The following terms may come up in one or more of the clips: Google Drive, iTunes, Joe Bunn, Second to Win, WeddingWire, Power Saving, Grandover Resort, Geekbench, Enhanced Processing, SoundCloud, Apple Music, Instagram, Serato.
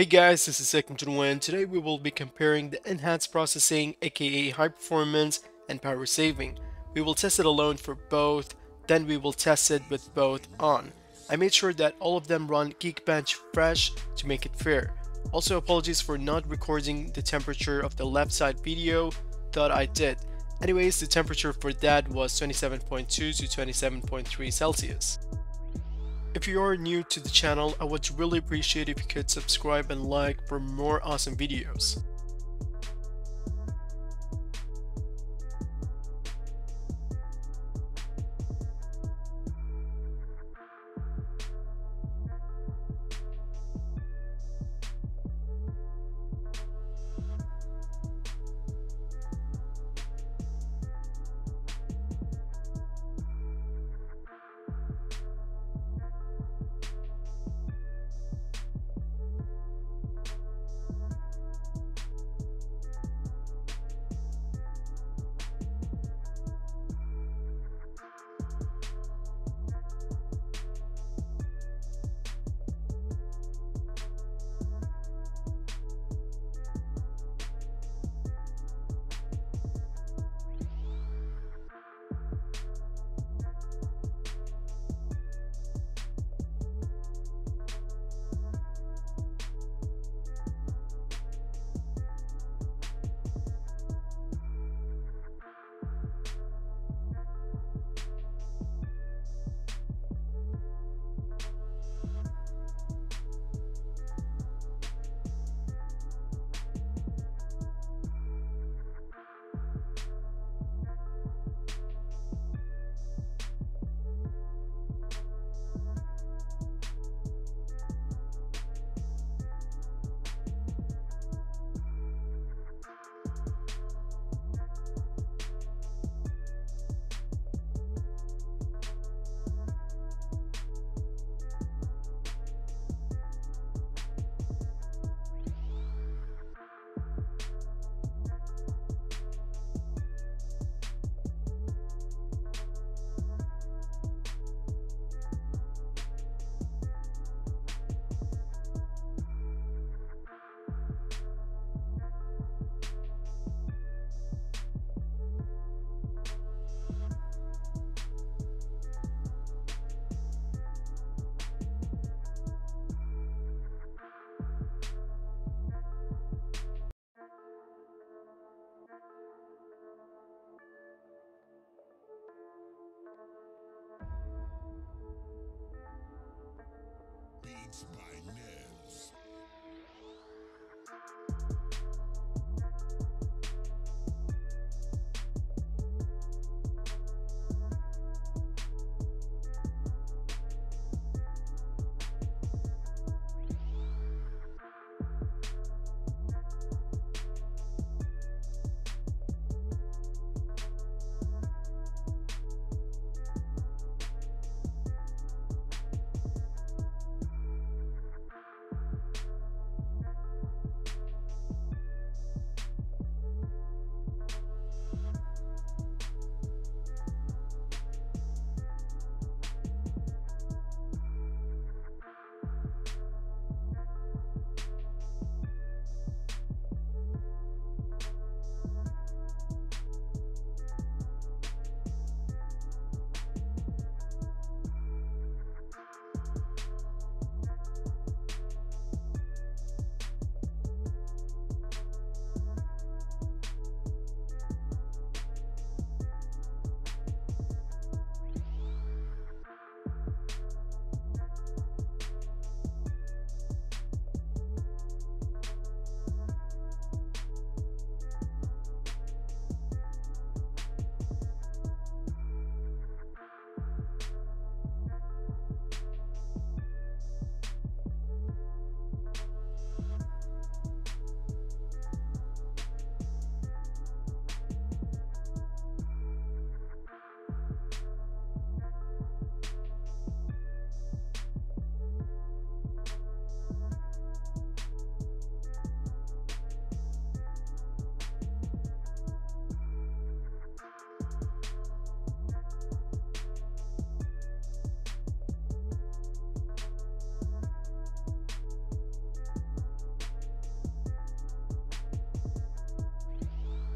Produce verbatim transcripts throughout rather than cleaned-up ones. Hey guys, this is Second to Win. Today we will be comparing the enhanced processing, aka high performance, and power saving. We will test it alone for both, then we will test it with both on. I made sure that all of them run Geekbench fresh to make it fair. Also, apologies for not recording the temperature of the left side video, thought I did. Anyways, the temperature for that was twenty-seven point two to twenty-seven point three Celsius. If you are new to the channel, I would really appreciate if you could subscribe and like for more awesome videos. My nerves.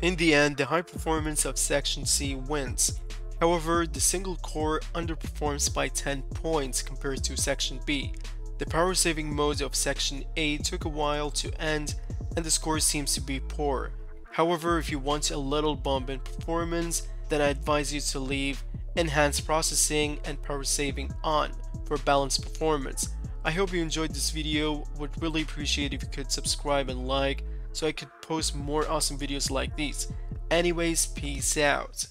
In the end, the high performance of Section C wins. However, the single core underperforms by ten points compared to Section B. The power saving mode of Section A took a while to end and the score seems to be poor. However, if you want a little bump in performance, then I advise you to leave enhanced processing and power saving on for balanced performance. I hope you enjoyed this video. Would really appreciate if you could subscribe and like so I could post more awesome videos like these. Anyways, peace out.